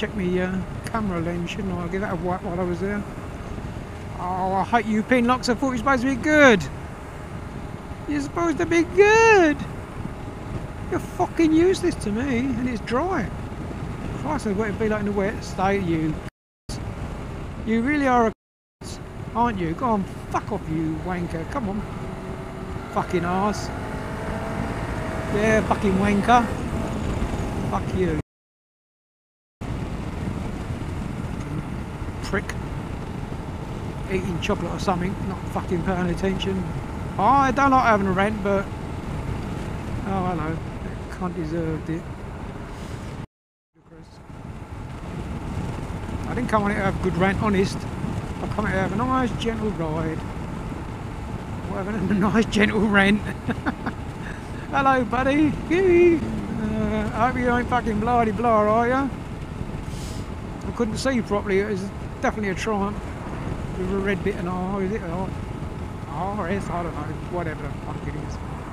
check my camera lens, shouldn't I? I'll give that a wipe while I was there. Oh, I hate you pin locks. I thought you were supposed to be good. You're supposed to be good. You're fucking useless to me, and it's dry. Christ, what it'd be like in the wet state, you. You really are a aren't you? Go on, fuck off, you wanker. Come on, fucking arse. Yeah, fucking wanker. Fuck you, prick. Eating chocolate or something, not fucking paying attention. Oh, I don't like having a rant, but oh, hello. That cunt deserved it. I didn't come on here to have a good rant, honest. I come here to have a nice gentle ride. We're having a nice gentle rant. Hello, buddy. I hope you ain't fucking blardy blar, are you? I couldn't see you properly. It was definitely a Triumph with a red bit and R, is it? R S, I don't know, whatever the fuck it is.